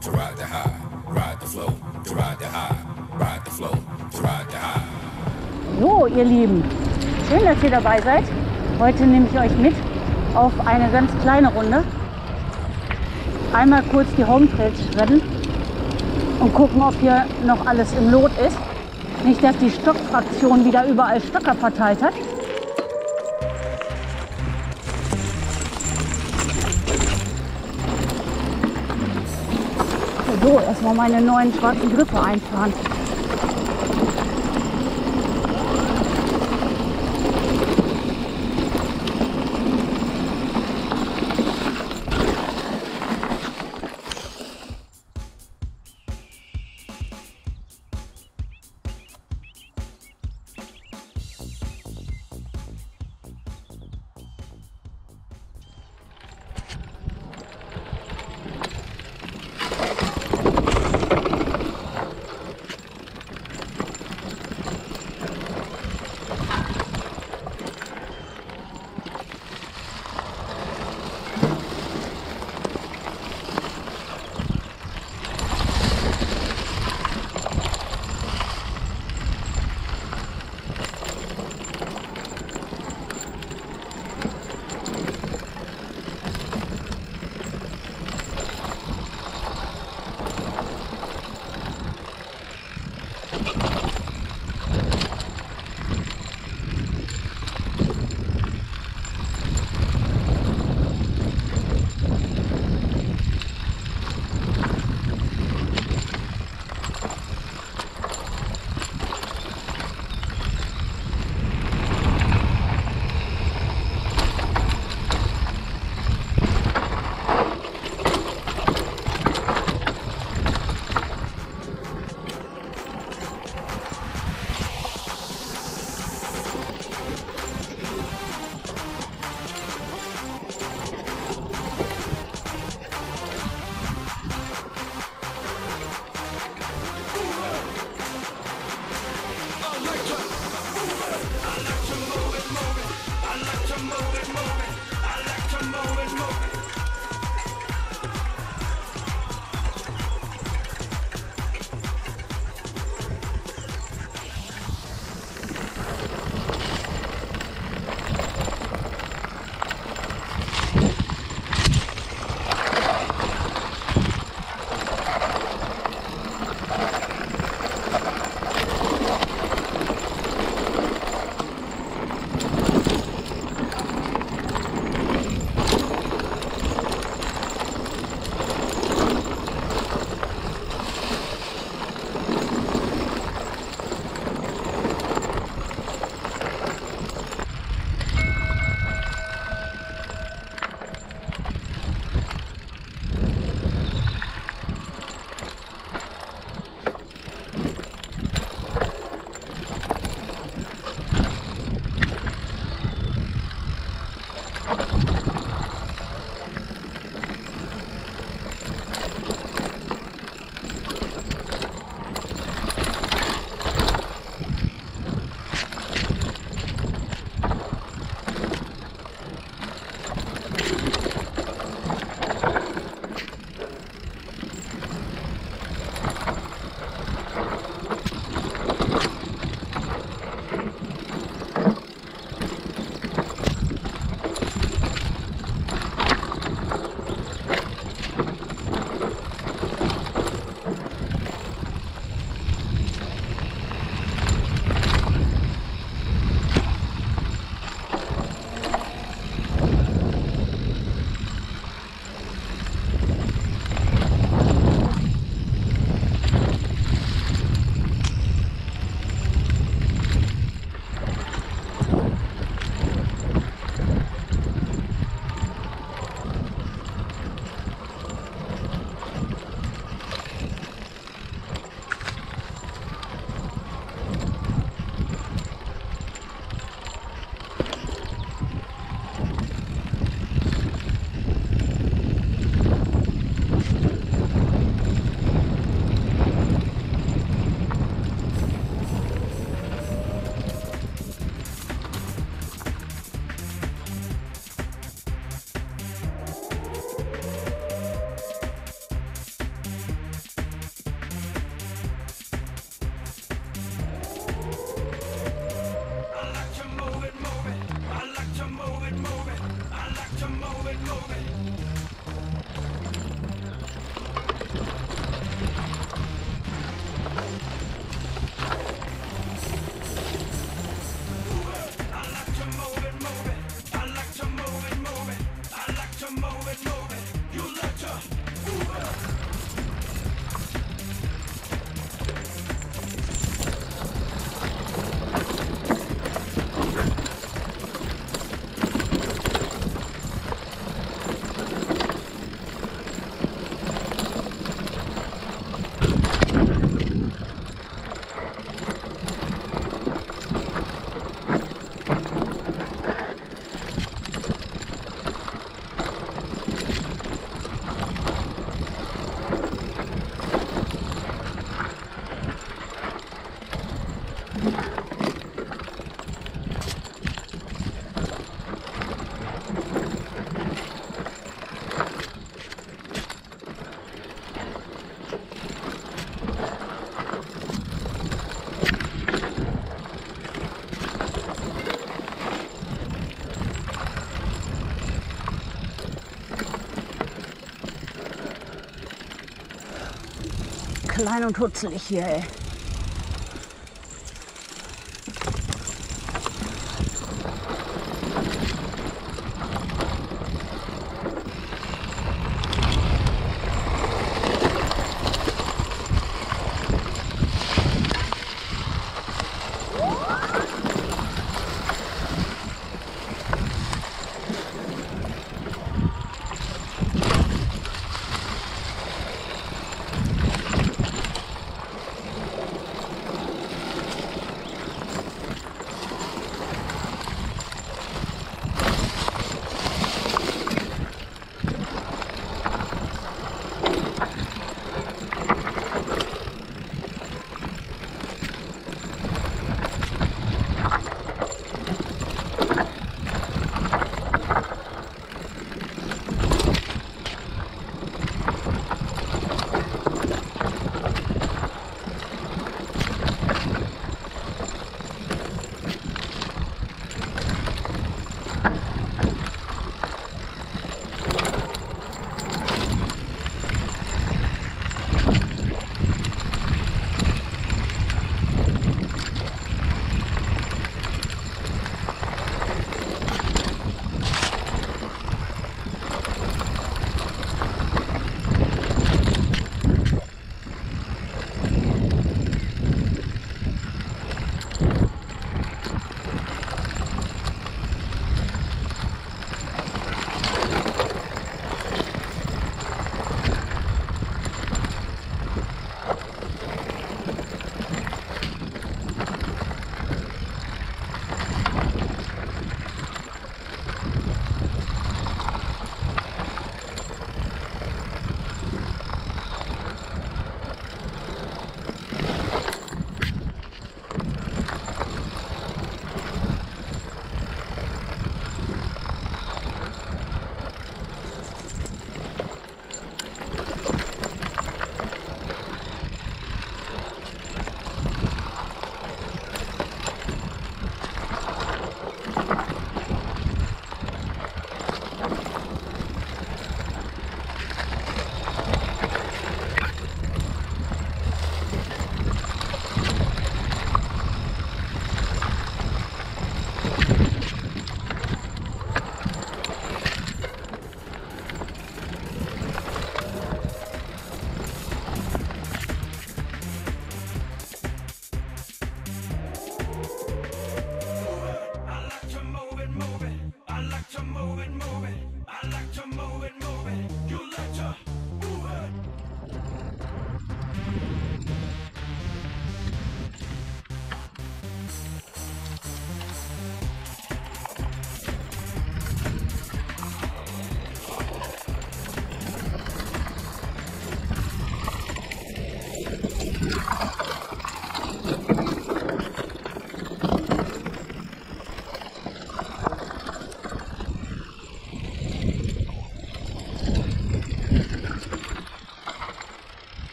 to ride the high, ride the flow, to ride the high, ride the flow, to ride the high. So, ihr Lieben, schön, dass ihr dabei seid. Heute nehme ich euch mit auf eine ganz kleine Runde. Einmal kurz die Home Trails schredden und gucken, ob hier noch alles im Lot ist. Nicht, dass die Stockfraktion wieder überall Stöcker verteilt hat. So, erstmal meine neuen schwarzen Griffe einfahren. klein und hutzelig hier, ey.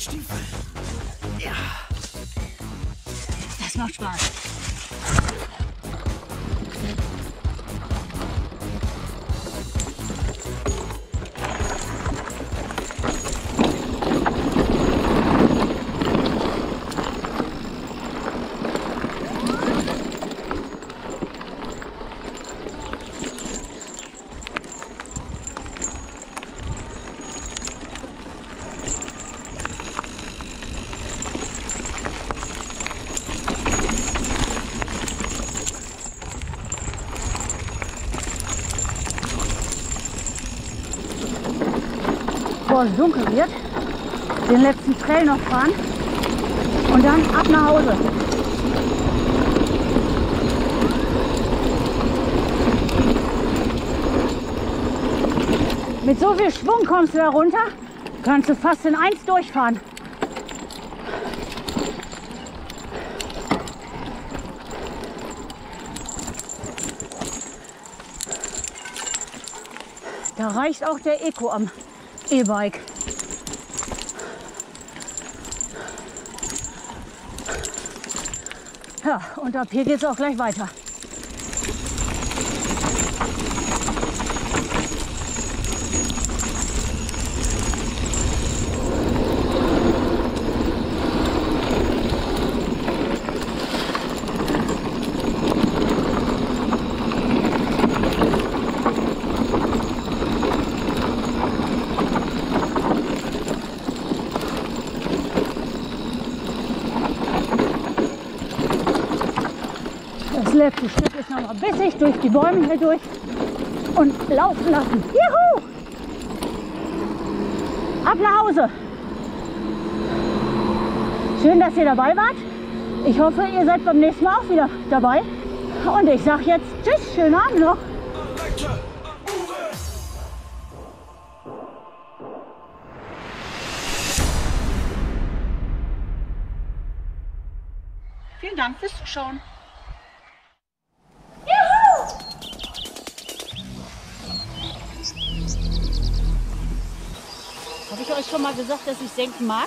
Stiefel. Ja. Das macht Spaß. bevor es dunkel wird, den letzten Trail noch fahren und dann ab nach Hause. Mit so viel Schwung kommst du da runter, kannst du fast in eins durchfahren. Da reicht auch der Eco am E-Bike. Ja, und ab hier geht es auch gleich weiter. Das letzte Stück ist nochmal bissig durch die Bäume hier durch und laufen lassen. Juhu! Ab nach Hause! Schön, dass ihr dabei wart. Ich hoffe, ihr seid beim nächsten Mal auch wieder dabei. Und ich sage jetzt tschüss, schönen Abend noch. Vielen Dank fürs Zuschauen. Habe ich euch schon mal gesagt, dass ich senken mag?